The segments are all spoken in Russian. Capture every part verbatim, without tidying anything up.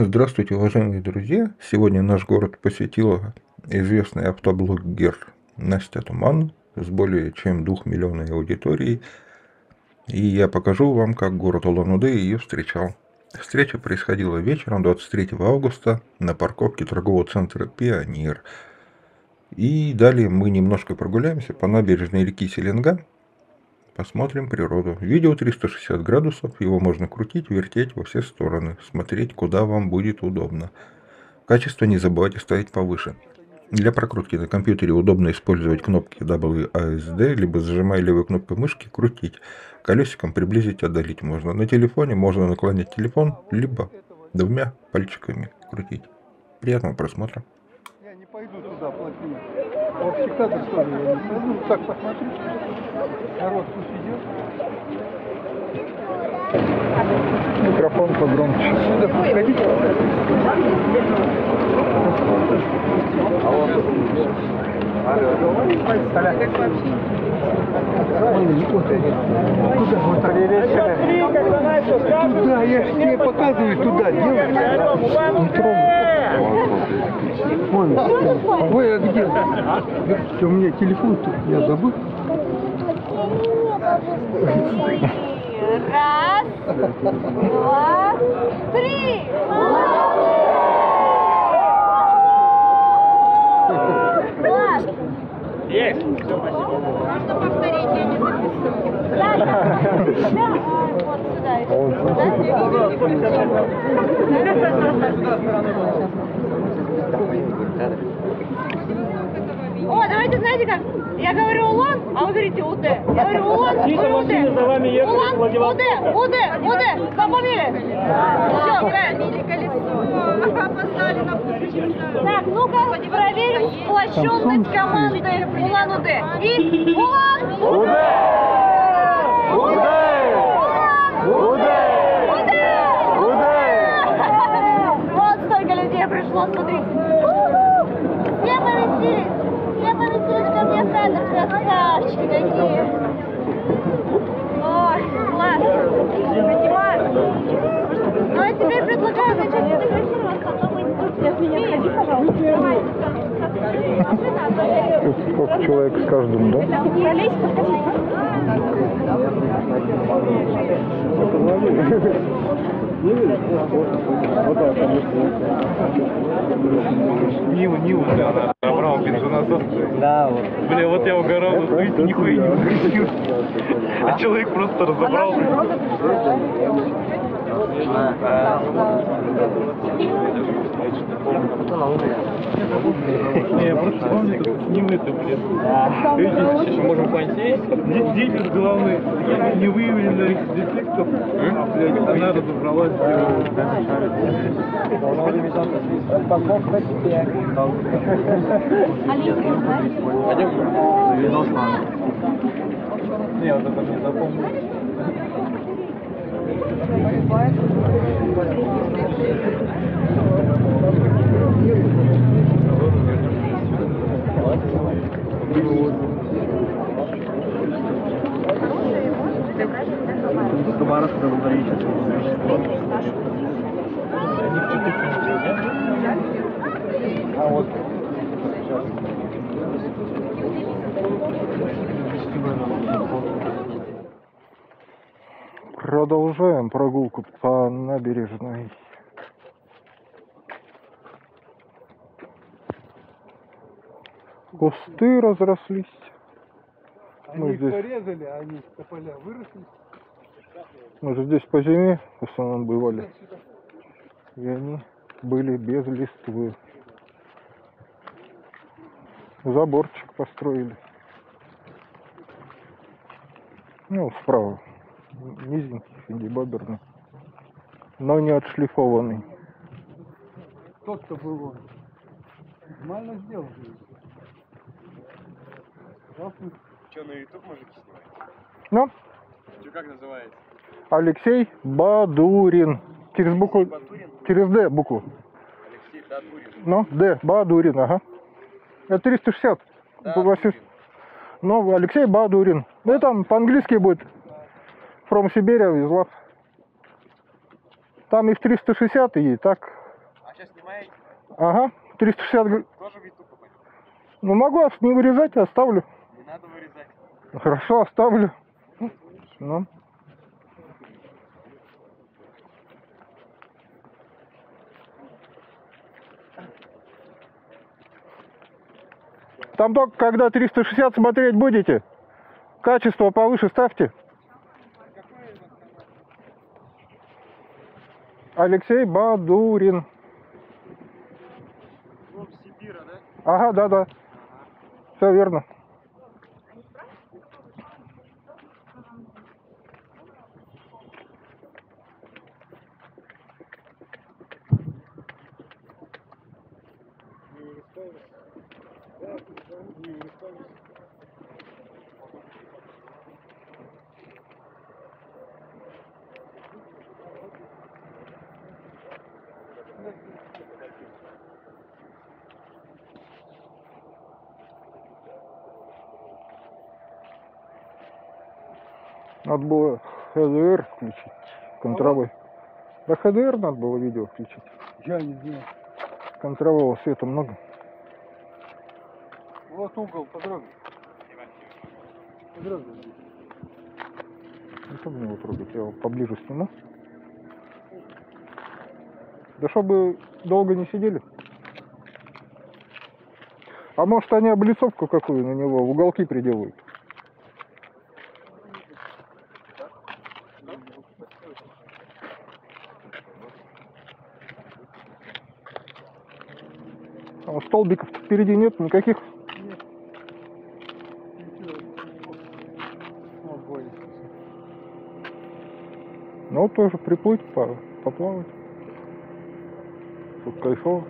Здравствуйте, уважаемые друзья! Сегодня наш город посетила известный автоблогер Настя Туман с более чем двухмиллионной аудиторией. И я покажу вам, как город Улан-Удэ ее встречал. Встреча происходила вечером двадцать третьего августа на парковке торгового центра «Пионер». И далее мы немножко прогуляемся по набережной реки Селенга, посмотрим природу. Видео триста шестьдесят градусов, его можно крутить, вертеть во все стороны, смотреть, куда вам будет удобно. Качество не забывайте ставить повыше. Для прокрутки на компьютере удобно использовать кнопки дабл ю а эс ди, либо зажимая левой кнопкой мышки крутить. Колесиком приблизить, отдалить можно. На телефоне можно наклонять телефон, либо двумя пальчиками крутить. Приятного просмотра. Я не пойду туда плотнее. Вот всегда так сложно. Ну, так посмотри. Народ тут идет. Микрофон погромче. Сюда подходите. Туда, я же тебе показываю, туда, девушка, не трогай. Вон, ой, а где? Все, у меня телефон тут, я забыл. Раз, два, три. Есть. Можно повторить, я не записываю. Да, да, да. Вот сюда. О, давайте, знаете как? Я говорю Улан, а вы говорите Удэ. Я говорю Улан, Удэ. Улан, Удэ, Удэ, Удэ. Запомнили? Все, колесо. Так, ну-ка, проверим сплощенность команды Улан-Удэ. И Улан-Удэ! Смотрите. Все поместились. Все поместились ко мне в кадр. Красавчики такие. Ой, класс. Ну, а теперь предлагаю начать фотографироваться, а то мы не пожалуйста. Сколько человек с каждым, да? Пролезь, подходи. Нива, Нива, да, она набрала бензонасос. Да, вот. Бля, вот я угорал, но нихуя не выключил. А человек просто разобрал. Не, я просто помню, тут не мы-то, блин. Мы можем понять, дилер главный, не выявленный дефектов, а она разобралась. Пойдем? Не, вот это не запомнил. А вот продолжаем прогулку по набережной. Кусты разрослись. Они мы их здесь порезали, а они тополя выросли. Мы же здесь по зиме в основном бывали. И они были без листвы. Заборчик построили. Ну, справа. Низенький, финдибаберный, но не отшлифованный. Тот, кто был он, нормально сделал. Что, на ютуб мужики снимаете? Ну? Что, как называется? Алексей Бадурин. Через букву... Бадурин? Через Д букву. Алексей Бадурин. Ну, Д, Бадурин, ага. Это триста шестьдесят. Да, но Алексей Бадурин. Ну и там по-английски будет. From Siberia, из Лав. Там и в триста шестьдесят, и так Сейчас снимаете? Ага, триста шестьдесят. Тоже в YouTube попадет? Ну могу не вырезать, оставлю. Не надо вырезать. Ну, хорошо, оставлю. Ну. Там только когда триста шестьдесят смотреть будете, качество повыше ставьте. Алексей Бадурин. Сибира, да? Ага, да, да. Ага. Все верно. Надо было ХДР включить, контровой. Да ХДР надо было видео включить. Я не знаю. Контрового света много. Вот угол, подрогай. Подрогай. Не мне его трогать, я его поближе сниму. Да чтобы долго не сидели. А может они облицовку какую на него, в уголки приделают? А столбиков впереди нет никаких. Нет. Ну тоже приплыть, поплавать. Тут кайфово.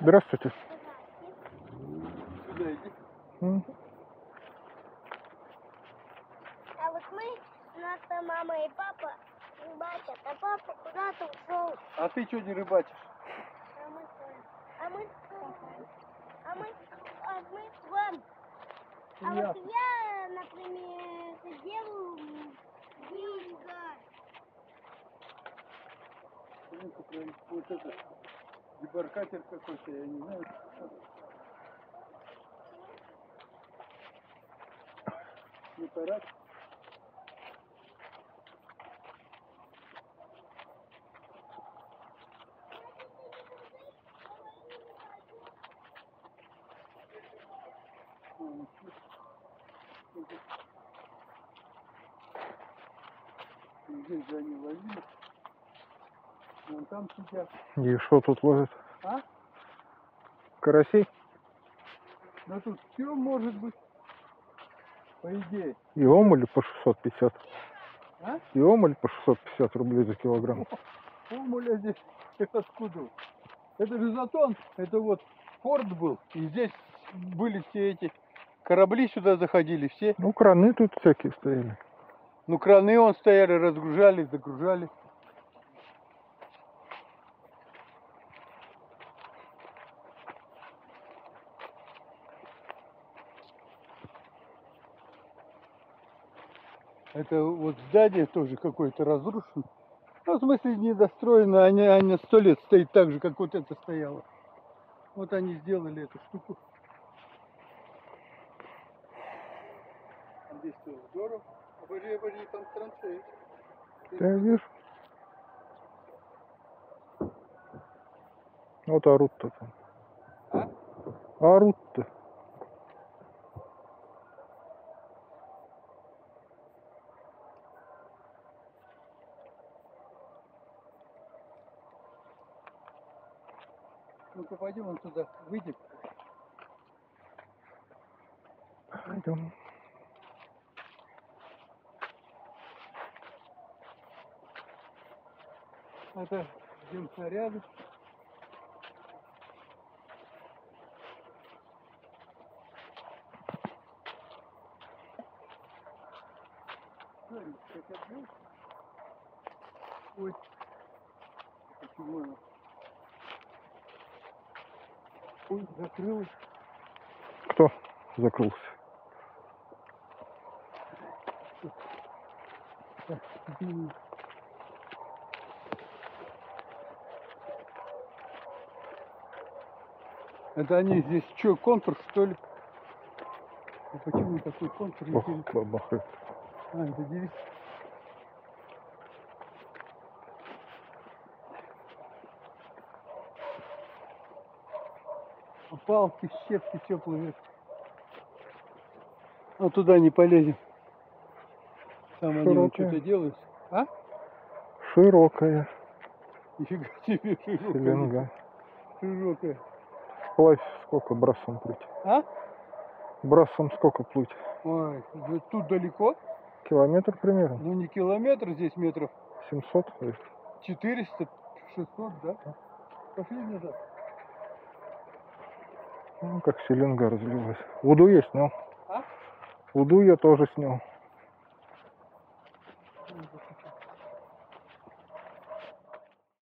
Здравствуйте. Сюда иди. А вот мы, у нас там мама и папа рыбачат, а папа куда-то ушел. А ты что не рыбачишь? А мы а мы а мы, а мы с вами. А я. Вот я, например, делаю деньги. Вот это. Дебаркатер какой-то, я не знаю. Не парад. Здесь же они ловили. Вон там сидят. И что тут ловят? А? Карасей? Да тут все может быть. По идее. И омуль по шестьсот пятьдесят. А? И омуль по шестьсот пятьдесят рублей за килограмм. О, омуля здесь откуда? Это же затон. Это вот порт был. И здесь были все эти корабли, сюда заходили все. Ну краны тут всякие стояли. Ну краны он стояли, разгружали, загружали. Это вот здание тоже какое-то разрушено. Ну, в смысле, недостроено, они сто лет стоит так же, как вот это стояло. Вот они сделали эту штуку. Здесь тоже здорово. Обожди, обожди, там траншеи. Да, видишь? Вот орут-то там. А? Орут-то. Ну-ка, пойдем вон туда, выйдем. Пойдем. Это дым снаряды. Ой, почему? Ой, закрылся. Кто закрылся? Это они здесь что, контур что ли? А почему такой контур? Ох, а, это девиз. Палки, щепки, теплые. А туда не полезем. Там широкая. Они вот что-то делают. А? Широкая. Нифига себе, широкая. Селенга. Широкая. Вплавь сколько брасом плыть? А? Брасом сколько плыть? Ой, тут далеко? Километр примерно. Ну не километр, здесь метров. семьсот? четыреста, шестьсот, да? Пошли назад. Ну, как селенга разлилась. Уду я снял. А? Уду я тоже снял.